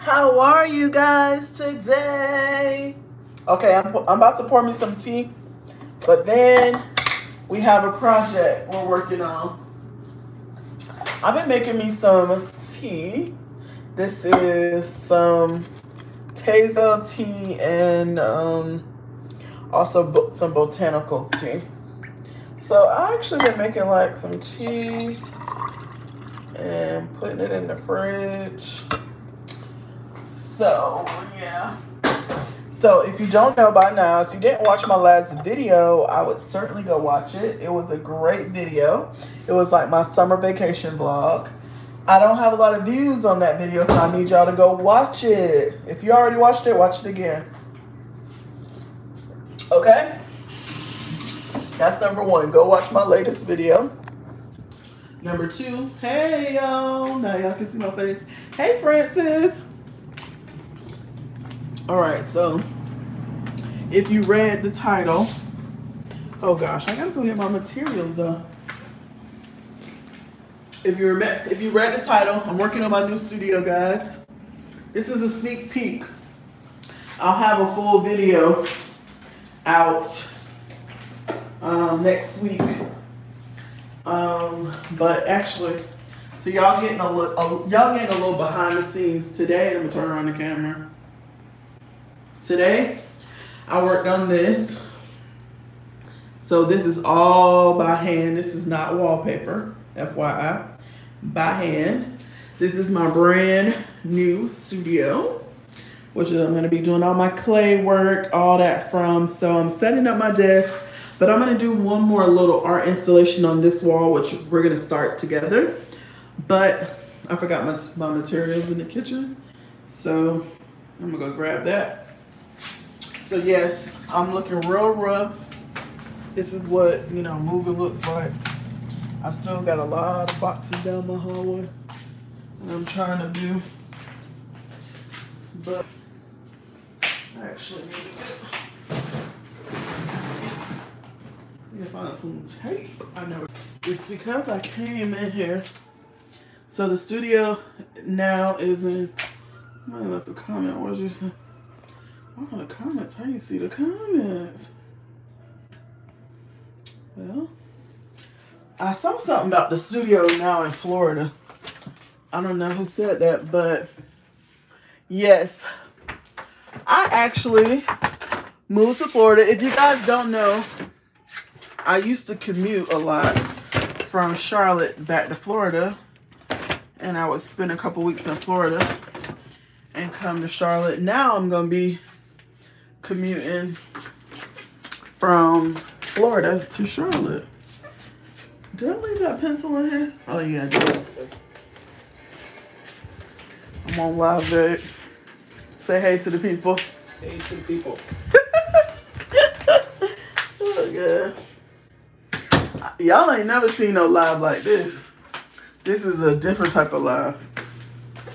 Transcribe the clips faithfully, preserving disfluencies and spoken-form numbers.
How are you guys today? Okay, I'm, I'm about to pour me some tea, but then we have a project we're working on. I've been making me some tea. This is some Tazo tea and um, also bo some botanicals tea. So I actually been making like some tea and putting it in the fridge. So yeah. So if you don't know by now, if you didn't watch my last video, I would certainly go watch it. It was a great video. It was like my summer vacation vlog. I don't have a lot of views on that video, so I need y'all to go watch it. If you already watched it, watch it again. Okay? That's number one. Go watch my latest video. Number two. Hey, y'all. Now y'all can see my face. Hey, Francis. Alright, so if you read the title, oh gosh, I gotta go get my materials though. If you remember, if you read the title, I'm working on my new studio, guys. This is a sneak peek. I'll have a full video out um, next week. Um, but actually, so y'all getting a look, y'all getting a little behind the scenes today. I'm gonna turn around the camera. Today, I worked on this. So this is all by hand. This is not wallpaper, F Y I, by hand. This is my brand new studio, which I'm gonna be doing all my clay work, all that from. So I'm setting up my desk, but I'm gonna do one more little art installation on this wall, which we're gonna start together. But I forgot my, my materials in the kitchen. So I'm gonna go grab that. So yes, I'm looking real rough. This is what, you know, moving looks like. I still got a lot of boxes down my hallway that I'm trying to do. But I actually need to get, find some tape. I know it's because I came in here. So the studio now is in, I might left a comment. What did you say? Oh, the comments. How you see the comments? Well, I saw something about the studio now in Florida. I don't know who said that, but yes, I actually moved to Florida. If you guys don't know, I used to commute a lot from Charlotte back to Florida, and I would spend a couple weeks in Florida and come to Charlotte. Now I'm going to be commuting from Florida to Charlotte. Did I leave that pencil in here? Oh yeah, I did. I'm on live, babe. Say hey to the people. Hey to the people. Oh god. Y'all ain't never seen no live like this. This is a different type of live.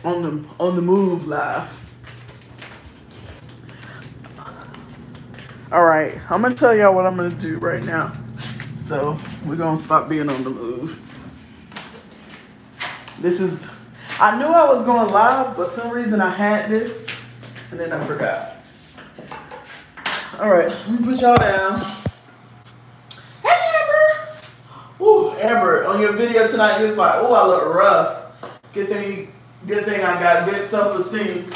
On the on the move live. All right, I'm gonna tell y'all what I'm gonna do right now. So we're gonna stop being on the move. This is, I knew I was going live, but some reason I had this and then I forgot. All right, let me put y'all down. Hey Amber. Ooh, Amber, on your video tonight, you was like, oh, I look rough. Good thing, good thing I got good self-esteem.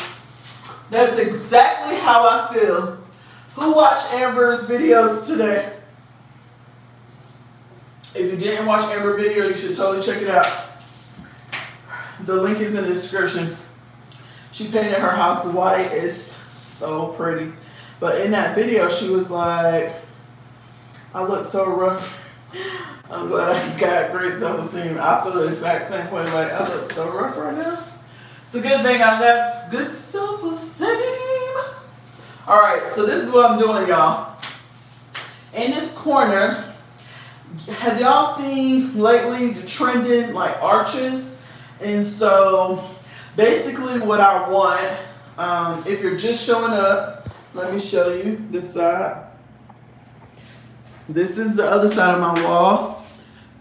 That's exactly how I feel. Who watched Amber's videos today? If you didn't watch Amber's video, you should totally check it out. The link is in the description. She painted her house white. It's so pretty. But in that video, she was like, I look so rough. I'm glad I got great self-esteem. I feel the exact same way. Like, I look so rough right now. It's a good thing I got good self-esteem. All right, so this is what I'm doing, y'all. In this corner, have y'all seen lately the trending like arches? And so basically what I want, um, if you're just showing up, let me show you this side. This is the other side of my wall.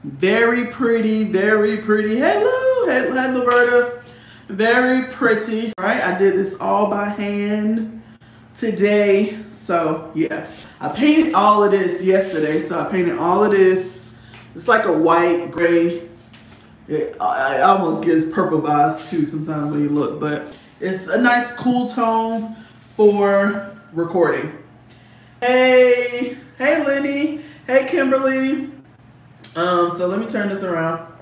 Very pretty, very pretty. Hello, hello, Roberta. Very pretty. All right, I did this all by hand today. So yeah, I painted all of this yesterday. So I painted all of this. It's like a white, gray. It, I, I almost gives purple vibes too sometimes when you look, but it's a nice cool tone for recording. Hey, hey Lenny, hey Kimberly. Um, so let me turn this around.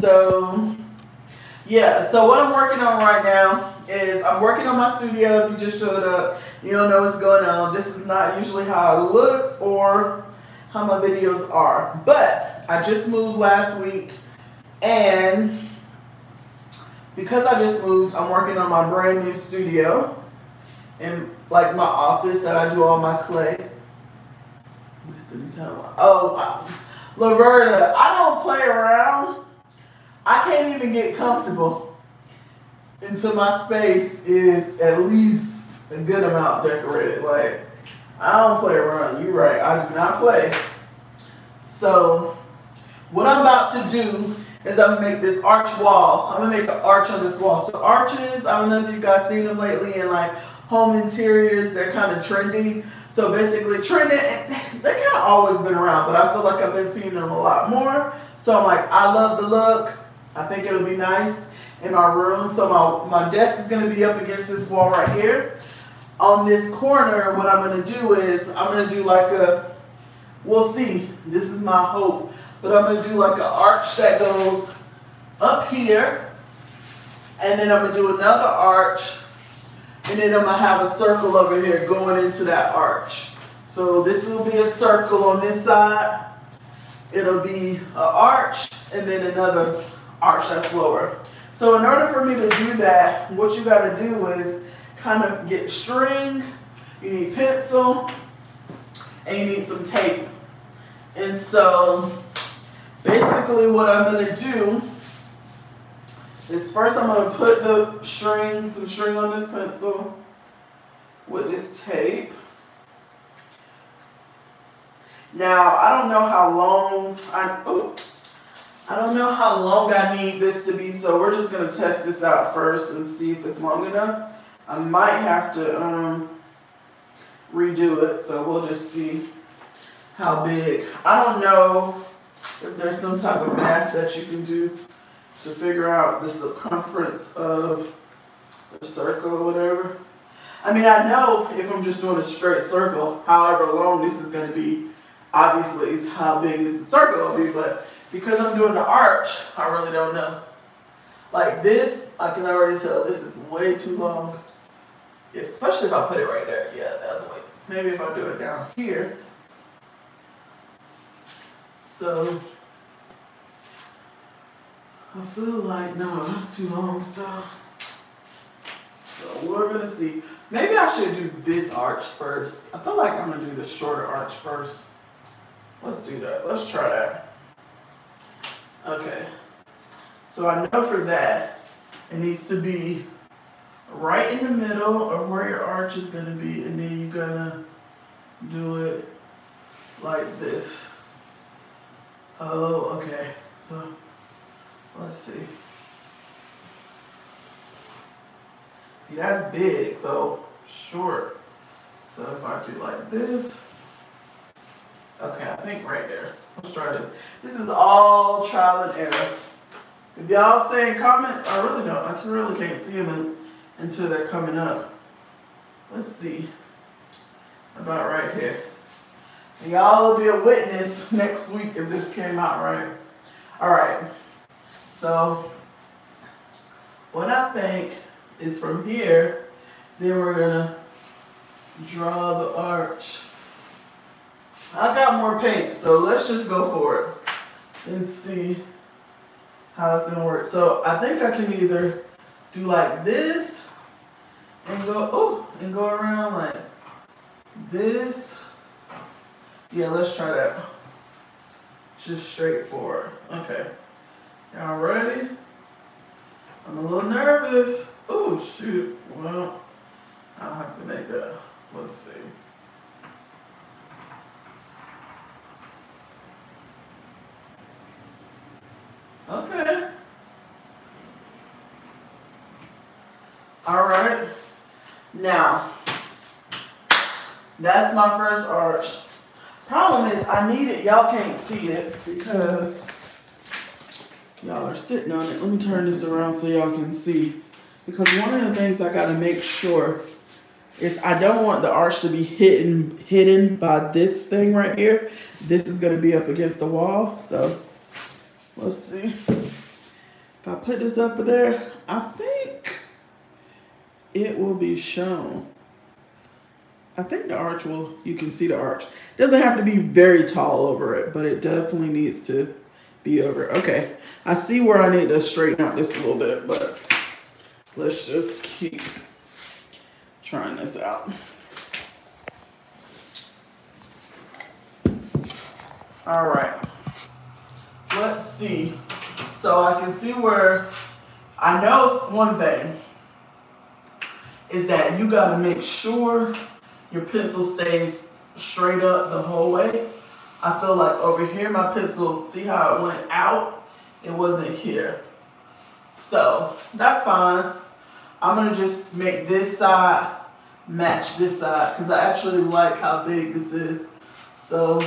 So yeah, so what I'm working on right now is I'm working on my studio. If you just showed up, you don't know what's going on. This is not usually how I look or how my videos are, but I just moved last week. And because I just moved, I'm working on my brand new studio and like my office that I do all my clay. Oh, Laverta, I don't play around. I can't even get comfortable until my space is at least a good amount decorated. Like, I don't play around. You're right. I do not play. So what I'm about to do is I'm gonna make this arch wall. I'm gonna make an arch on this wall. So arches, I don't know if you guys seen them lately in like home interiors, they're kind of trendy. So basically trendy, they kind of always been around, but I feel like I've been seeing them a lot more. So I'm like, I love the look. I think it'll be nice in my room. So my, my desk is gonna be up against this wall right here. On this corner, what I'm gonna do is, I'm gonna do like a, we'll see, this is my hope. But I'm gonna do like an arch that goes up here, and then I'm gonna do another arch, and then I'm gonna have a circle over here going into that arch. So this will be a circle on this side. It'll be an arch, and then another arch that's lower. So in order for me to do that, what you gotta do is kind of get string, you need pencil, and you need some tape. And so, basically what I'm going to do is first I'm going to put the string, some string on this pencil with this tape. Now, I don't know how long I, oops, I don't know how long I need this to be, so we're just going to test this out first and see if it's long enough. I might have to um, redo it, so we'll just see how big. I don't know if there's some type of math that you can do to figure out the circumference of the circle or whatever. I mean, I know if I'm just doing a straight circle, however long this is going to be, obviously is how big is the circle going to be, but because I'm doing the arch, I really don't know. Like this, I can already tell this is way too long, especially if I put it right there. Yeah, that's like, maybe if I do it down here. So, I feel like, no, that's too long stuff. So, we're going to see. Maybe I should do this arch first. I feel like I'm going to do the shorter arch first. Let's do that. Let's try that. Okay. So, I know for that, it needs to be right in the middle of where your arch is going to be. And then you're going to do it like this. Oh, okay. So, let's see. See, that's big, so short. So if I do like this. Okay, I think right there. Let's try this. This is all trial and error. If y'all saying comments, I really don't. I really can't see them in, until they're coming up. Let's see. About right here. Y'all will be a witness next week if this came out right. Alright, so what I think is from here, then we're gonna draw the arch. I got more paint, so let's just go for it and see how it's gonna work. So I think I can either do like this and go, oh, and go around like this. Yeah, let's try that. Just straight forward. Okay. Y'all ready? I'm a little nervous. Oh, shoot. Well, I'll have to make that. Let's see. Okay. All right, now that's my first arch. Problem is, I need it. Y'all can't see it because y'all are sitting on it. Let me turn this around so y'all can see. Because one of the things I gotta make sure is I don't want the arch to be hidden hidden by this thing right here. This is gonna be up against the wall. So let's see. If I put this up there, I think it will be shown. I think the arch will, you can see the arch. It doesn't have to be very tall over it, but it definitely needs to be over. Okay, I see where I need to straighten out this a little bit, but let's just keep trying this out. All right, let's see. So I can see where, I know one thing is that you gotta make sure your pencil stays straight up the whole way. I feel like over here, my pencil, see how it went out? It wasn't here. So that's fine. I'm gonna just make this side match this side because I actually like how big this is. So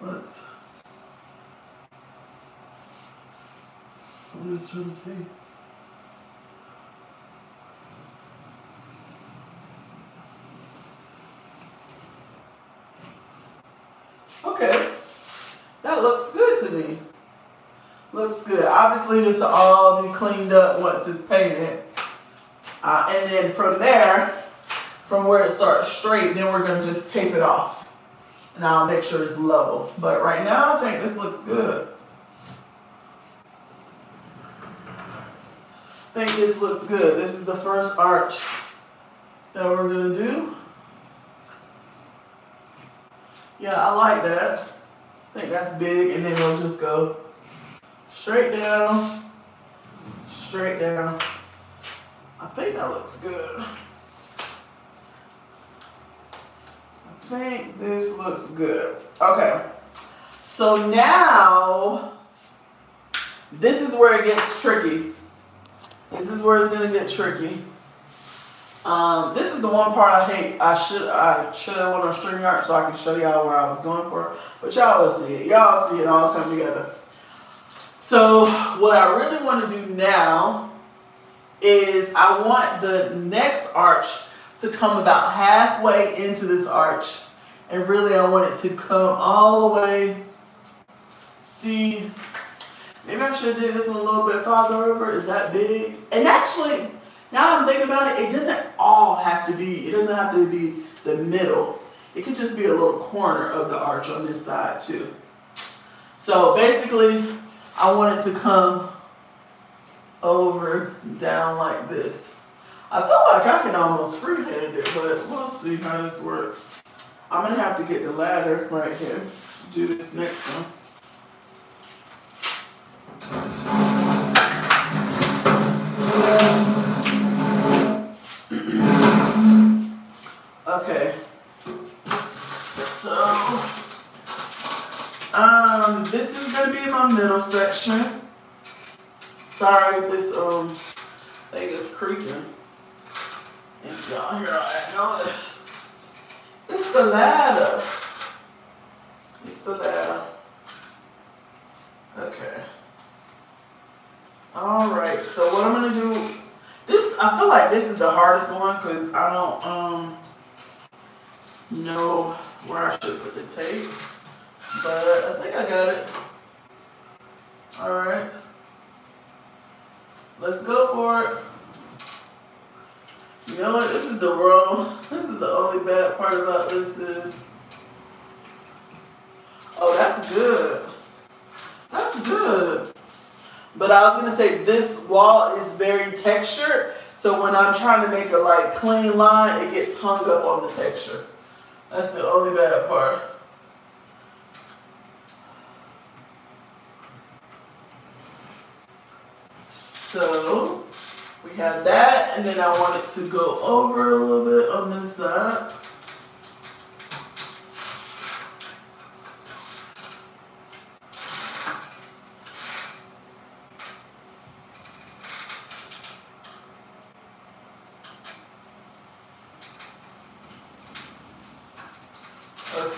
let's, I'm just trying to see. Okay, that looks good to me. Looks good. Obviously, this will all be cleaned up once it's painted. Uh, and then from there, from where it starts straight, then we're going to just tape it off. And I'll make sure it's level. But right now, I think this looks good. I think this looks good. This is the first arch that we're going to do. Yeah, I like that. I think that's big, and then we'll just go straight down, straight down. I think that looks good. I think this looks good. Okay, so now this is where it gets tricky. This is where it's gonna get tricky. Um, this is the one part I hate. I should I should have went on StreamYard so I can show y'all where I was going for. But y'all will see it. Y'all see it all come together. So what I really want to do now is I want the next arch to come about halfway into this arch. And really I want it to come all the way. See, maybe I should do this one a little bit farther over. Is that big? And actually, now that I'm thinking about it, it doesn't all have to be, it doesn't have to be the middle. It could just be a little corner of the arch on this side too. So basically, I want it to come over, down like this. I feel like I can almost freehand it, but we'll see how this works. I'm gonna have to get the ladder right here to do this next one. Okay, so um, this is gonna be my middle section. Sorry, this um thing is creaking. If y'all hear all that noise, it's the ladder. It's the ladder. Okay. All right. So what I'm gonna do? This I feel like this is the hardest one because I don't um. know where I should put the tape, but I think I got it. All right, let's go for it. You know what? This is the wrong. This is the only bad part about this is. Oh, that's good. That's good. But I was gonna say this wall is very textured, so when I'm trying to make a like clean line, it gets hung up on the texture. That's the only bad part. So we have that, and then I want it to go over a little bit on this side.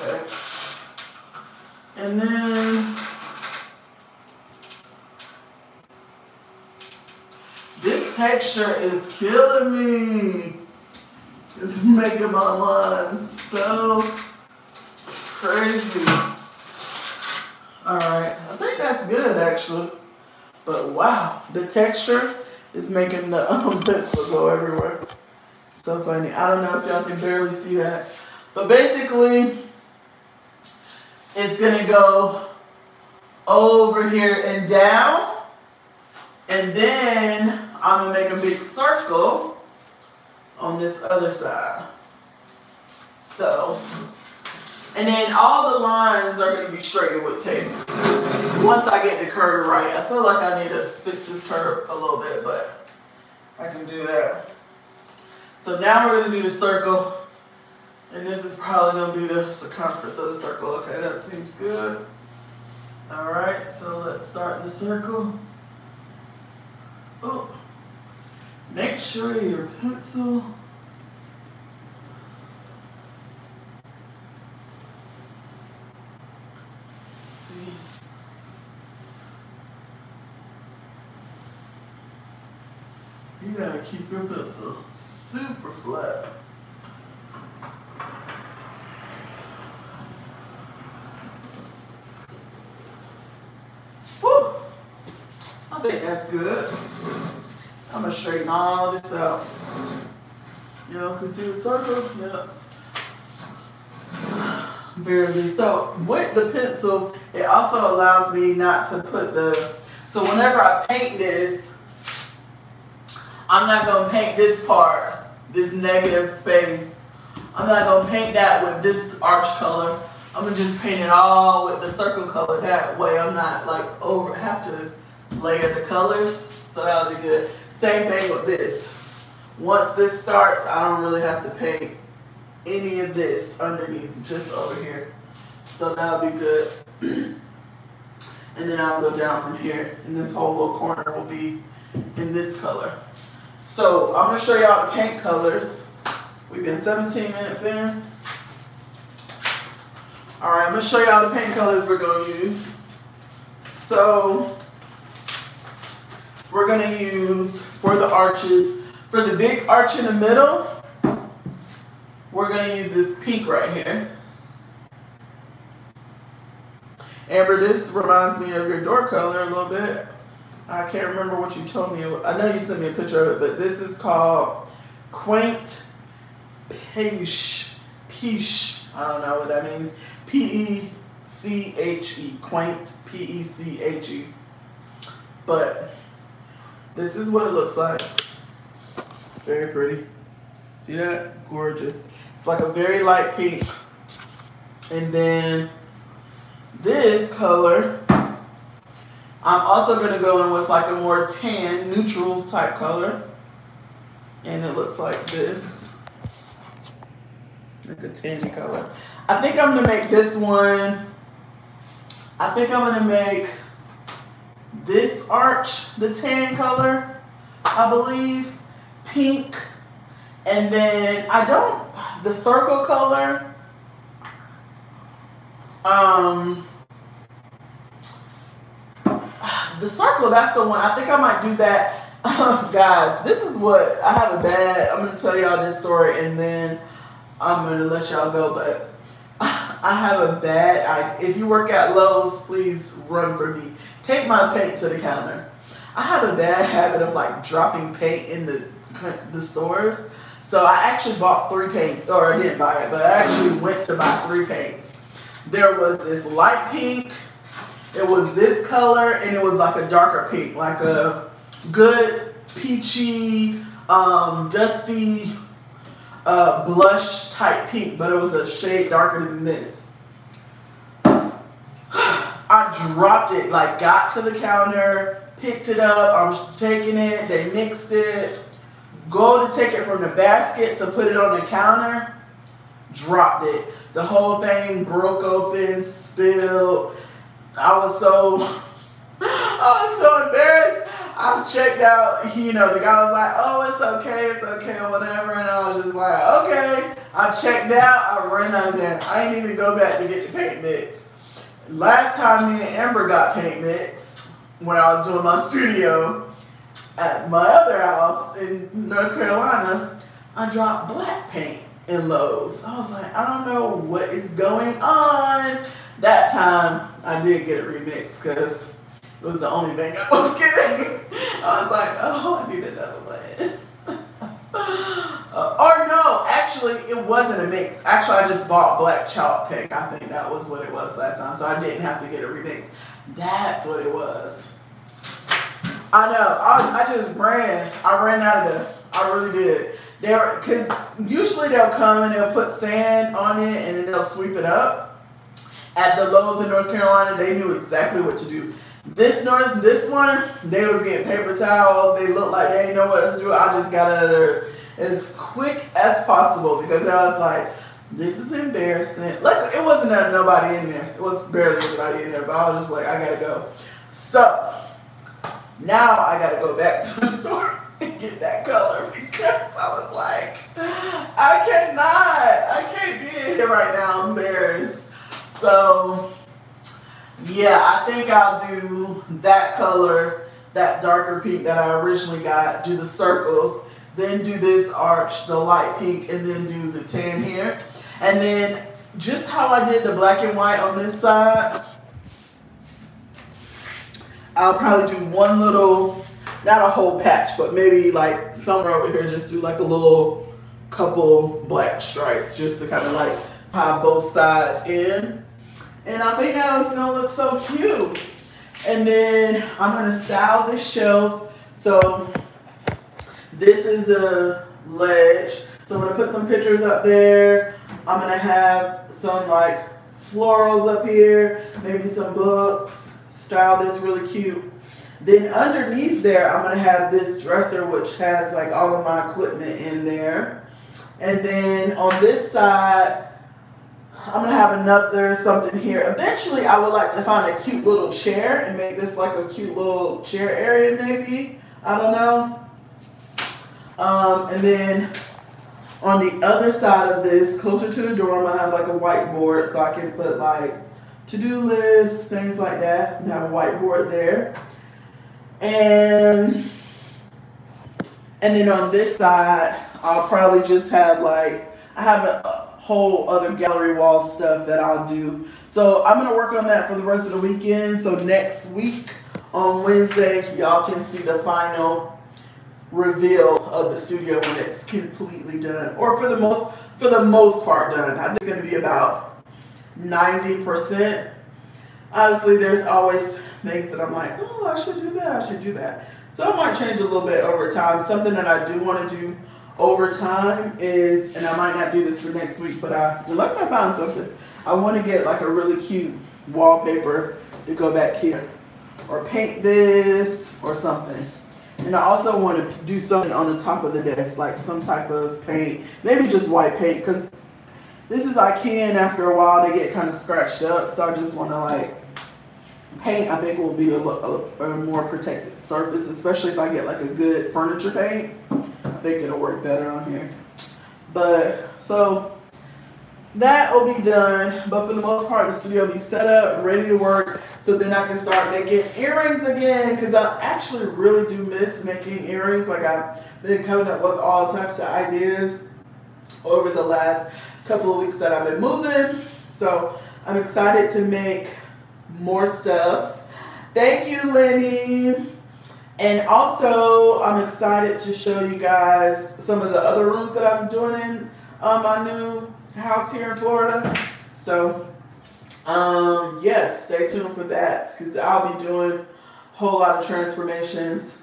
perfect. And then this texture is killing me. It's making my lawn so crazy. Alright, I think that's good actually. But wow, the texture is making the um, pencil go everywhere. So funny. I don't know if y'all can barely see that. But basically, it's gonna go over here and down. And then I'm gonna make a big circle on this other side. So, and then all the lines are gonna be straightened with tape. Once I get the curve right, I feel like I need to fix this curve a little bit, but I can do that. So now we're gonna do the circle. And this is probably going to be the circumference of the circle. Okay, that seems good. All right, so let's start the circle. Oh, make sure your pencil see. You got to keep your pencil super flat. I think that's good. I'm gonna straighten all this out. Y'all can see the circle? Yep. Barely. So with the pencil, it also allows me not to put the, so whenever I paint this, I'm not gonna paint this part, this negative space. I'm not gonna paint that with this arch color. I'm gonna just paint it all with the circle color. That way I'm not like over, have to layer the colors, so that'll be good. Same thing with this. Once this starts, I don't really have to paint any of this underneath, just over here. So that'll be good. And then I'll go down from here, and this whole little corner will be in this color. So I'm gonna show y'all the paint colors. We've been seventeen minutes in. All right, I'm gonna show y'all the paint colors we're gonna use. So we're gonna use, for the arches, for the big arch in the middle, we're gonna use this pink right here. Amber, this reminds me of your door color a little bit. I can't remember what you told me. I know you sent me a picture of it, but this is called Quaint Peche. Peche, I don't know what that means. P E C H E, Quaint, P E C H E. But this is what it looks like. It's very pretty. See that? Gorgeous. It's like a very light pink. And then this color, I'm also gonna go in with like a more tan, neutral type color. And it looks like this. Like a tangy color. I think I'm gonna make this one, I think I'm gonna make this arch, the tan color, I believe, pink. And then I don't, the circle color, um, the circle, that's the one. I think I might do that. Guys, this is what, I have a bad, I'm going to tell y'all this story and then I'm going to let y'all go, but I have a bad, I, if you work at Lowe's, please run for me. Take my paint to the counter. I have a bad habit of like dropping paint in the, the stores. So I actually bought three paints, or I didn't buy it, but I actually went to buy three paints. There was this light pink, it was this color, and it was like a darker pink, like a good peachy, um, dusty, uh, blush type pink, but it was a shade darker than this. I dropped it, like got to the counter, picked it up, I'm taking it, they mixed it, go to take it from the basket to put it on the counter, dropped it. The whole thing broke open, spilled. I was so, I was so embarrassed. I've checked out, you know, the guy was like, oh, it's okay, it's okay, or whatever. And I was just like, okay. I checked out, I ran out of there. I didn't even go back to get the paint mix. Last time me and Amber got paint mix, when I was doing my studio at my other house in North Carolina, I dropped black paint in Lowe's. I was like, I don't know what is going on. That time, I did get it remixed because it was the only thing I was getting. I was like, oh, I need another one. uh, or no, actually, it wasn't a mix. Actually, I just bought black chalk paint. I think that was what it was last time, so I didn't have to get it remixed. That's what it was. I know. I, I just ran. I ran out of there. I really did. They were, because usually they'll come and they'll put sand on it and then they'll sweep it up. At the Lowe's in North Carolina, they knew exactly what to do. This north, this one, they was getting paper towels. They looked like they didn't know what to do. I just got out of there as quick as possible because I was like, this is embarrassing. Like, it wasn't nobody in there. It was barely anybody in there, but I was just like, I gotta go. So now I gotta go back to the store and get that color because I was like, I cannot. I can't be in here right now. I'm embarrassed. So, yeah, I think I'll do that color, that darker pink that I originally got, do the circle, then do this arch, the light pink, and then do the tan here. And then just how I did the black and white on this side, I'll probably do one little, not a whole patch, but maybe like somewhere over here, just do like a little couple black stripes just to kind of like tie both sides in. And I think that it's gonna look so cute. And then I'm gonna style this shelf. So this is a ledge. So I'm gonna put some pictures up there. I'm gonna have some like florals up here, maybe some books. Style this really cute. Then underneath there, I'm gonna have this dresser which has like all of my equipment in there. And then on this side, I'm gonna have another something here. Eventually, I would like to find a cute little chair and make this like a cute little chair area, maybe. I don't know. Um, and then on the other side of this, closer to the door, I'm gonna have like a whiteboard so I can put like to-do lists, things like that, and have a whiteboard there. And and then on this side, I'll probably just have like I have a whole other gallery wall stuff that I'll do. So I'm gonna work on that for the rest of the weekend. So next week on Wednesday, y'all can see the final reveal of the studio when it's completely done, or for the most for the most part done. I think it's gonna be about ninety percent. Obviously, there's always things that I'm like, oh, I should do that, I should do that. So I might change a little bit over time. Something that I do want to do over time is, and I might not do this for next week, but I, unless I find something, I want to get like a really cute wallpaper to go back here, or paint this or something. And I also want to do something on the top of the desk, like some type of paint, maybe just white paint, because this is IKEA, and after a while they get kind of scratched up. So I just want to like paint. I think will be a, a, a more protected surface, especially if I get like a good furniture paint. I think it'll work better on here. But so that will be done, but for the most part the studio will be set up, ready to work, so then I can start making earrings again, because I actually really do miss making earrings. Like, I've been coming up with all types of ideas over the last couple of weeks that I've been moving, so I'm excited to make more stuff. Thank you, Lenny. And also, I'm excited to show you guys some of the other rooms that I'm doing in um, my new house here in Florida. So, um, yes, stay tuned for that, because I'll be doing a whole lot of transformations.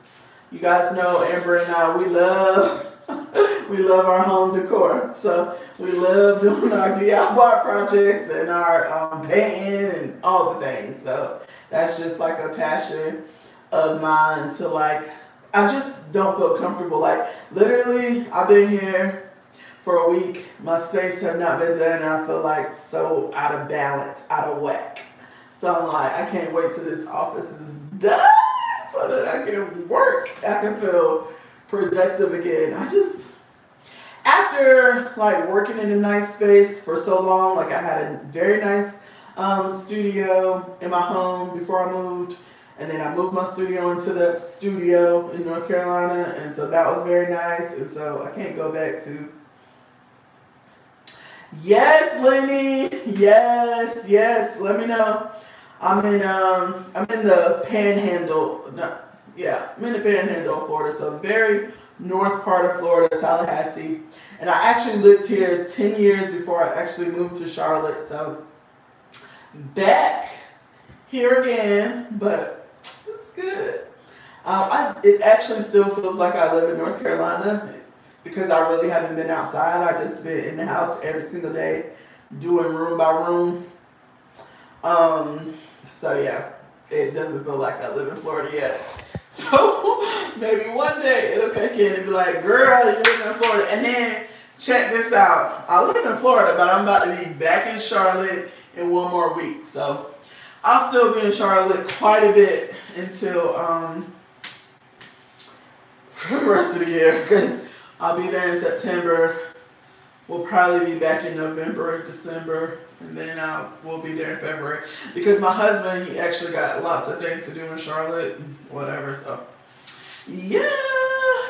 You guys know Amber and I, we love, we love our home decor. So, we love doing our D I Y projects and our um, painting and all the things. So, that's just like a passion of mine. To like, I just don't feel comfortable. Like, literally, I've been here for a week. My space have not been done, and I feel like so out of balance, out of whack. So I'm like, I can't wait till this office is done, so so that I can work, I can feel productive again. I just, after like working in a nice space for so long, like I had a very nice um, studio in my home before I moved, and then I moved my studio into the studio in North Carolina, and so that was very nice, and so I can't go back to. Yes, Lenny, yes, yes, let me know. I'm in, um, I'm in the panhandle, no, yeah, I'm in the panhandle of Florida, so very north part of Florida, Tallahassee. And I actually lived here ten years before I actually moved to Charlotte, so back here again, but it's good. Um, I, it actually still feels like I live in North Carolina because I really haven't been outside. I just been in the house every single day doing room by room. Um, so yeah, it doesn't feel like I live in Florida yet. So maybe one day it'll kick in and be like, girl, you live in Florida. And then check this out. I live in Florida, but I'm about to be back in Charlotte in one more week. So I'll still be in Charlotte quite a bit until um, for the rest of the year, because I'll be there in September. We'll probably be back in November, December, and then I will be there in February. Because my husband, he actually got lots of things to do in Charlotte, whatever, so. Yeah,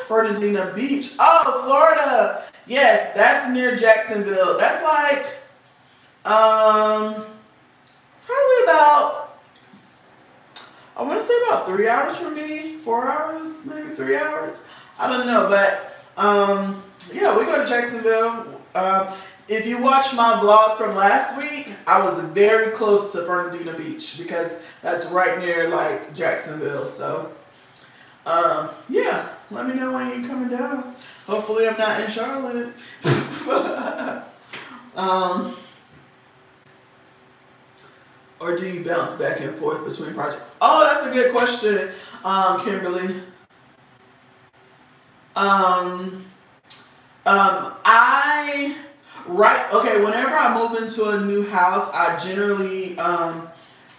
Fernandina Beach. Oh, Florida. Yes, that's near Jacksonville. That's like, um, it's probably about, I want to say about three hours from me, four hours, maybe three hours. I don't know, but um, yeah, we go to Jacksonville. Um, if you watch my vlog from last week, I was very close to Fernandina Beach because that's right near like Jacksonville. So, um, yeah, let me know when you're coming down. Hopefully I'm not in Charlotte. um, or do you bounce back and forth between projects? Oh, that's a good question, um, Kimberly. Um, um, I, right, okay, whenever I move into a new house, I generally, um,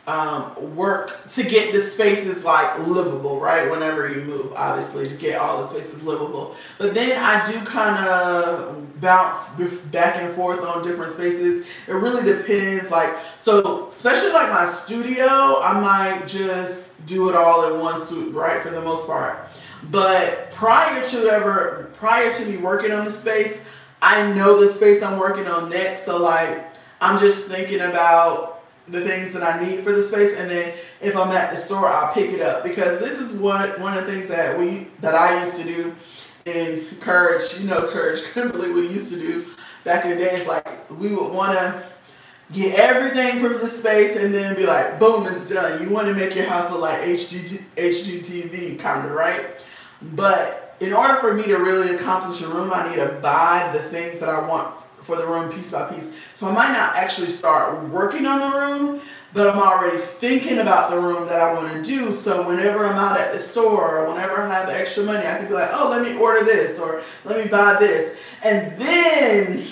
um, work to get the spaces, like, livable, right? Whenever you move, obviously, to get all the spaces livable. But then I do kind of bounce back and forth on different spaces. It really depends, like, so, especially, like, my studio, I might just do it all in one swoop, right, for the most part. But prior to ever, prior to me working on the space, I know the space I'm working on next. So like, I'm just thinking about the things that I need for the space. And then if I'm at the store, I'll pick it up, because this is what, one of the things that we, that I used to do in Courage, you know, Courage, Kimberly, we used to do back in the day. It's like, we would want to get everything from the space and then be like, boom, it's done. You want to make your house look like H G T V kind of, right? But in order for me to really accomplish a room, I need to buy the things that I want for the room piece by piece. So I might not actually start working on the room, but I'm already thinking about the room that I want to do. So whenever I'm out at the store, or whenever I have extra money, I can be like, oh, let me order this, or let me buy this. And then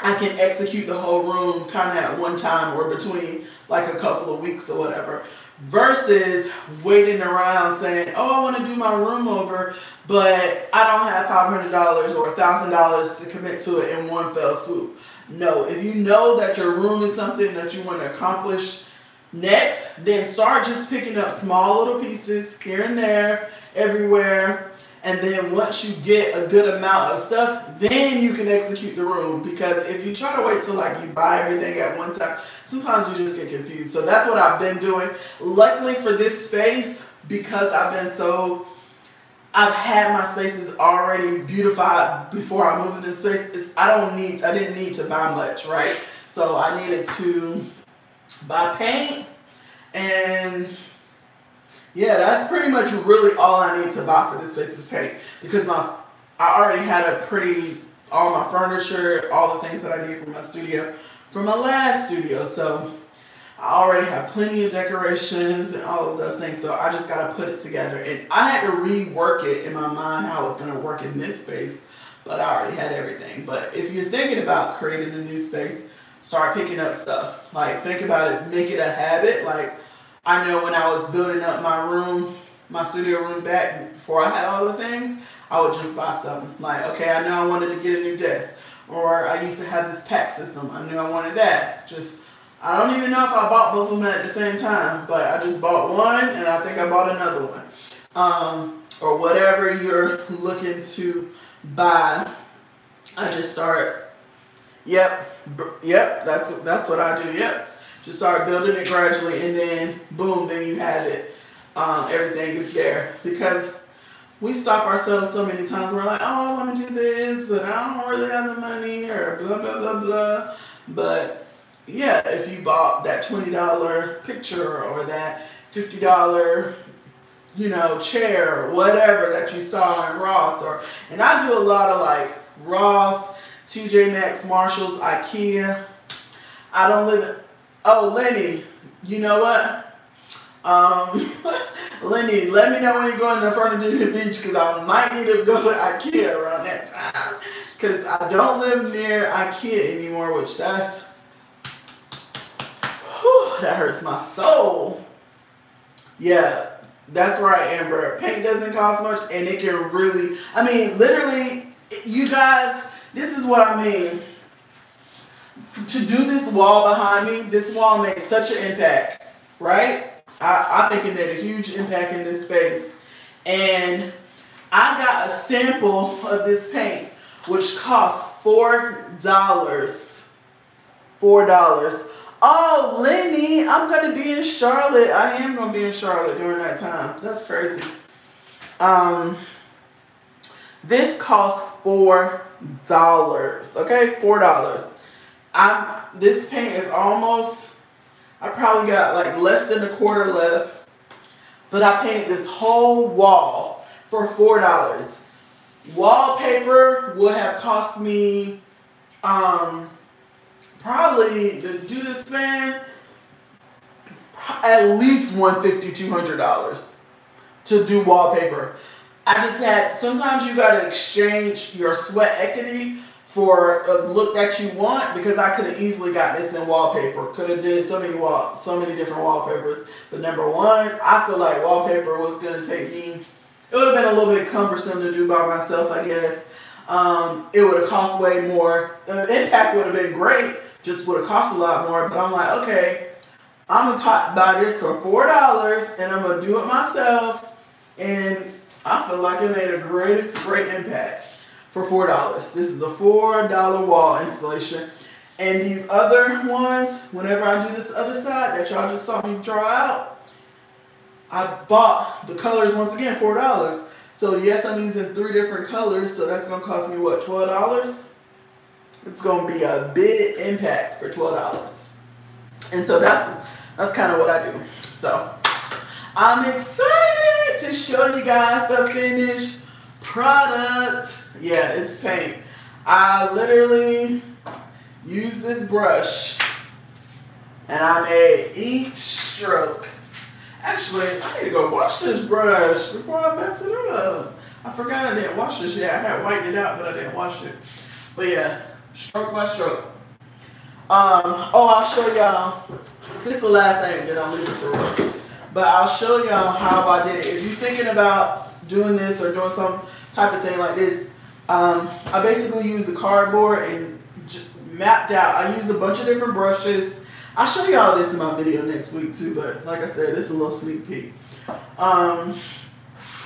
I can execute the whole room kind of at one time, or between like a couple of weeks or whatever, versus waiting around saying, oh, I want to do my room over, but I don't have five hundred dollars or one thousand dollars to commit to it in one fell swoop. No, if you know that your room is something that you want to accomplish next, then start just picking up small little pieces here and there, everywhere. And then once you get a good amount of stuff, then you can execute the room. Because if you try to wait till like you buy everything at one time, sometimes you just get confused. So that's what I've been doing. Luckily for this space, because I've been so, I've had my spaces already beautified before I moved into space. It's, I don't need, I didn't need to buy much, right? So I needed to buy paint, and yeah, that's pretty much really all I need to buy for this space is paint, because my I already had a pretty, all my furniture, all the things that I need for my studio, from my last studio. So I already have plenty of decorations and all of those things. So I just got to put it together. And I had to rework it in my mind how I was going to work in this space, but I already had everything. But if you're thinking about creating a new space, start picking up stuff. Like, think about it, make it a habit. Like, I know when I was building up my room, my studio room back before I had all the things, I would just buy something. Like, okay, I know I wanted to get a new desk. Or I used to have this pack system. I knew I wanted that. Just, I don't even know if I bought both of them at the same time, but I just bought one and I think I bought another one. Um, or whatever you're looking to buy, I just start, yep, yep, that's, that's what I do, yep. Just start building it gradually, and then boom, then you have it. Um, everything is there. Because we stop ourselves so many times. We're like, oh, I want to do this, but I don't really have the money, or blah, blah, blah, blah. But yeah, if you bought that twenty dollar picture or that fifty dollar, you know, chair or whatever that you saw in Ross, or, and I do a lot of like Ross, T J Maxx, Marshalls, IKEA. I don't live in, oh, Lenny, you know what? Um, Lenny, let me know when you're going to Furniture to the Beach, because I might need to go to IKEA around that time, because I don't live near IKEA anymore, which that's, whew, that hurts my soul. Yeah, that's right, Amber. Paint doesn't cost much, and it can really, I mean, literally, you guys, this is what I mean. To do this wall behind me, this wall made such an impact, right? I, I think it made a huge impact in this space. And I got a sample of this paint, which cost four dollars. four dollars. Oh, Lenny, I'm going to be in Charlotte. I am going to be in Charlotte during that time. That's crazy. Um, this cost four dollars. Okay, four dollars. I'm, this paint is almost, I probably got like less than a quarter left, but I painted this whole wall for four dollars. Wallpaper would have cost me um, probably to do this thing at least one fifty, two hundred dollars to do wallpaper. I just had, sometimes you gotta exchange your sweat equity for a look that you want, because I could have easily got this in wallpaper. Could have did so many wall, so many different wallpapers. But number one, I feel like wallpaper was gonna take me. It would have been a little bit cumbersome to do by myself, I guess. Um, it would have cost way more. The impact would have been great. Just would have cost a lot more. But I'm like, okay, I'm gonna buy this for four dollars, and I'm gonna do it myself. And I feel like it made a great, great impact. For four dollars. This is a four dollar wall installation. And these other ones, whenever I do this other side that y'all just saw me draw out, I bought the colors once again, four dollars. So yes, I'm using three different colors, so that's going to cost me, what, twelve dollars? It's going to be a big impact for twelve dollars. And so that's, that's kind of what I do. So I'm excited to show you guys the finished product. Yeah, it's paint. I literally use this brush and I made each stroke. Actually, I need to go wash this brush before I mess it up. I forgot I didn't wash this yet. I had whitened it out, but I didn't wash it. But yeah, stroke by stroke. Um, oh, I'll show y'all. This is the last thing that I'm leaving for work. But I'll show y'all how I did it. If you're thinking about doing this or doing some type of thing like this, Um, I basically use the cardboard and j mapped out. I use a bunch of different brushes. I'll show y'all this in my video next week too, but like I said, it's a little sneak peek. Um,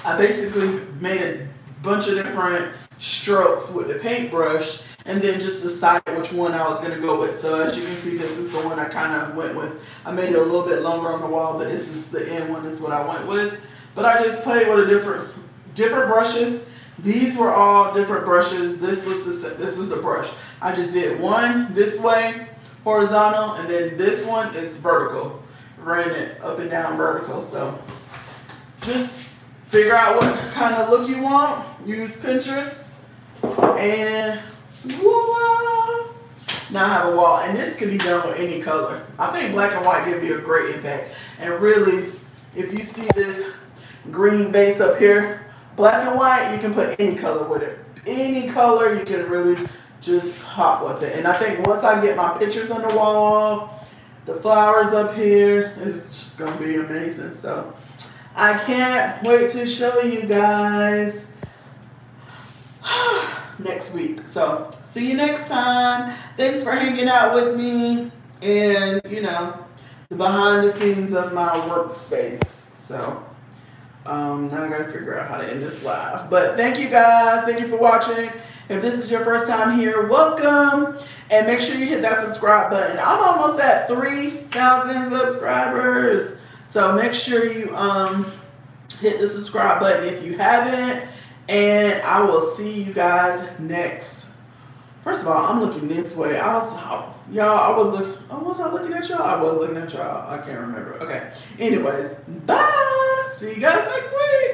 I basically made a bunch of different strokes with the paintbrush and then just decide which one I was going to go with. So as you can see, this is the one I kind of went with. I made it a little bit longer on the wall, but this is the end one. This is what I went with. But I just played with a different, different brushes. These were all different brushes. This was the this was the brush. I just did one this way, horizontal, and then this one is vertical. Ran it up and down vertical. So just figure out what kind of look you want. Use Pinterest, and voila! Now I have a wall, and this can be done with any color. I think black and white can be a great impact. And really, if you see this green base up here, black and white, you can put any color with it. Any color, you can really just hop with it. And I think once I get my pictures on the wall, the flowers up here, it's just going to be amazing. So I can't wait to show you guys next week. So see you next time. Thanks for hanging out with me and, you know, the behind the scenes of my workspace. So um, now I gotta figure out how to end this live. But thank you guys. Thank you for watching. If this is your first time here, welcome. And make sure you hit that subscribe button. I'm almost at three thousand subscribers. So make sure you um, hit the subscribe button if you haven't. And I will see you guys next. First of all, I'm looking this way. I was, y'all, I was looking, oh, was I looking at y'all? I was looking at y'all. I can't remember. Okay. Anyways, bye. See you guys next week.